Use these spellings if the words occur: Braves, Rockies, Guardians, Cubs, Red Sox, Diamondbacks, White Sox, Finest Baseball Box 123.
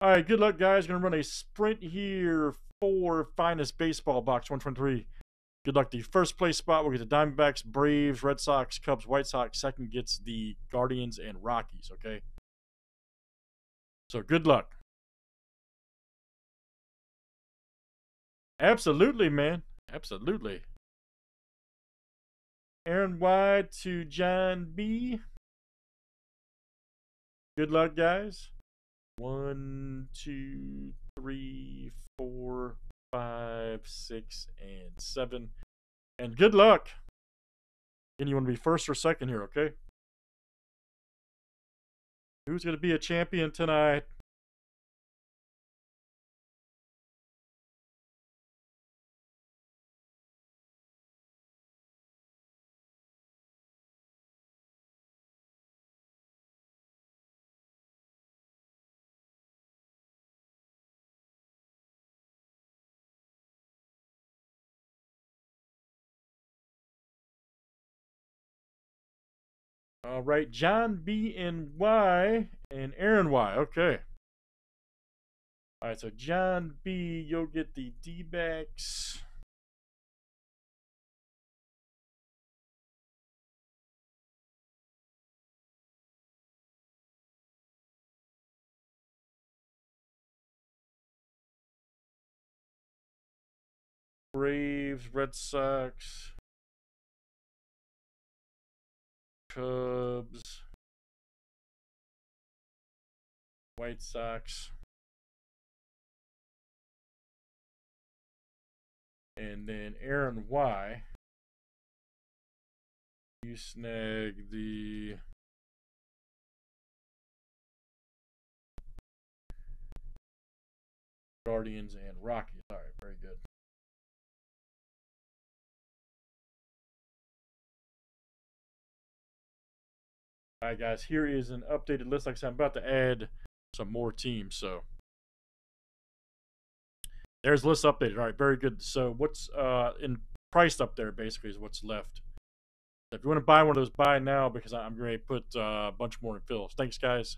All right, good luck, guys. Going to run a sprint here for Finest Baseball Box 123. Good luck. The first place spot will get the Diamondbacks, Braves, Red Sox, Cubs, White Sox. Second gets the Guardians and Rockies, okay? So good luck. Absolutely, man. Absolutely. Aaron Y to John B. Good luck, guys. 1, 2, 3, 4, 5, 6, and 7. And good luck. Again, you want to be first or second here, okay? Who's going to be a champion tonight? All right, John B and Y and Aaron Y. Okay. All right, so John B, you'll get the D-backs. Braves, Red Sox. Cubs, White Sox, and then Aaron Y. You snag the Guardians and Rockies. All right, very good. All right, guys, here is an updated list. Like I said, I'm about to add some more teams. So there's the list updated. All right, very good. So what's in priced up there basically is what's left. So if you want to buy one of those, buy now because I'm going to put a bunch more in fills. Thanks, guys.